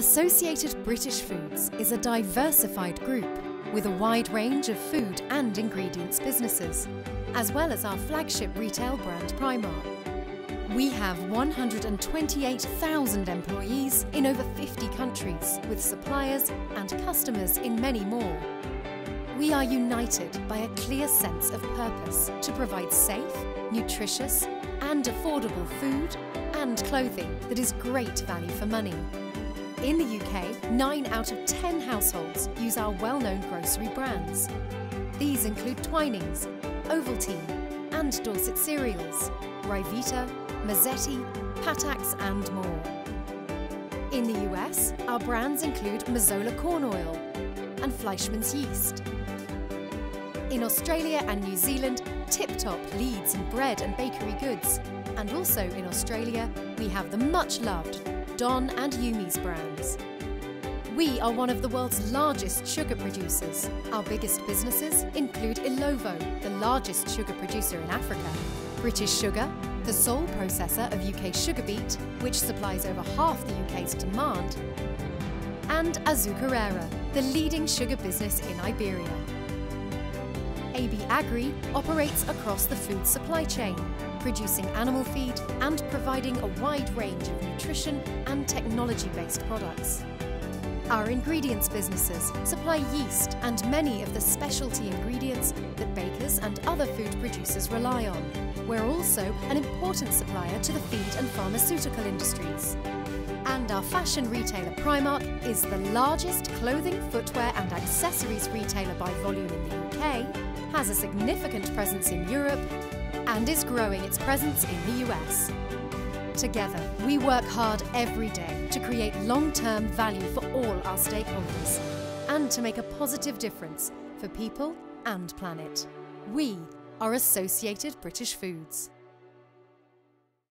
Associated British Foods is a diversified group with a wide range of food and ingredients businesses, as well as our flagship retail brand Primark. We have 128,000 employees in over 50 countries, with suppliers and customers in many more. We are united by a clear sense of purpose to provide safe, nutritious and affordable food and clothing that is great value for money. In the UK, 9 out of 10 households use our well-known grocery brands. These include Twinings, Ovaltine and Dorset Cereals, Ryvita, Mazzetti, Patak's and more. In the US, our brands include Mazzola Corn Oil and Fleischmann's Yeast. In Australia and New Zealand, Tip Top leads in bread and bakery goods, and also in Australia we have the much-loved Don and Yumi's brands. We are one of the world's largest sugar producers. Our biggest businesses include Ilovo, the largest sugar producer in Africa, British Sugar, the sole processor of UK sugar beet, which supplies over half the UK's demand, and Azucarera, the leading sugar business in Iberia. AB Agri operates across the food supply chain, producing animal feed and providing a wide range of nutrition and technology-based products. Our ingredients businesses supply yeast and many of the specialty ingredients that bakers and other food producers rely on. We're also an important supplier to the feed and pharmaceutical industries. And our fashion retailer Primark is the largest clothing, footwear and accessories retailer by volume in the UK, has a significant presence in Europe, and is growing its presence in the US. Together, we work hard every day to create long-term value for all our stakeholders and to make a positive difference for people and planet. We are Associated British Foods.